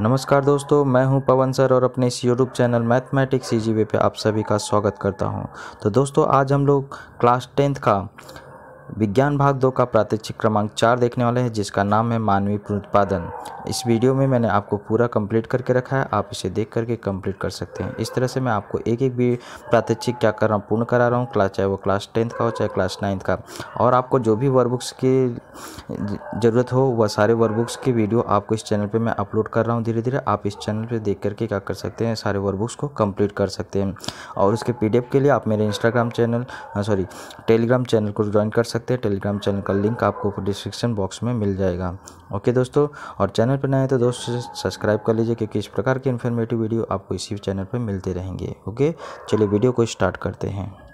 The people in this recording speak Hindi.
नमस्कार दोस्तों, मैं हूं पवन सर और अपने इस यूट्यूब चैनल मैथमेटिक्स ईजीवे पे आप सभी का स्वागत करता हूं। तो दोस्तों, आज हम लोग क्लास 10th का विज्ञान भाग 2 का प्रात्यक्षिक क्रमांक 4 देखने वाले हैं, जिसका नाम है मानवी पुनरुत्पादन। इस वीडियो में मैंने आपको पूरा कंप्लीट करके रखा है, आप इसे देख करके कंप्लीट कर सकते हैं। इस तरह से मैं आपको एक एक भी प्रात्यक्षिक क्या कर रहा हूँ, पूर्ण करा रहा हूँ, चाहे वो क्लास 10th का हो चाहे क्लास 9th का। और आपको जो भी वर्कबुक्स की ज़रूरत हो वह सारे वर्कबुक्स की वीडियो आपको इस चैनल पर मैं अपलोड कर रहा हूँ धीरे धीरे। आप इस चैनल पर देख करके क्या कर सकते हैं, सारे वर्कबुक्स को कम्प्लीट कर सकते हैं। और उसके PDF के लिए आप मेरे टेलीग्राम चैनल को ज्वाइन कर सकते हैं। टेलीग्राम चैनल का लिंक आपको डिस्क्रिप्शन बॉक्स में मिल जाएगा। ओके दोस्तों, और चैनल पर नए तो दोस्तों सब्सक्राइब कर लीजिए, क्योंकि इस प्रकार के इन्फॉर्मेटिव वीडियो आपको इसी चैनल पर मिलते रहेंगे। ओके, चलिए वीडियो को स्टार्ट करते हैं।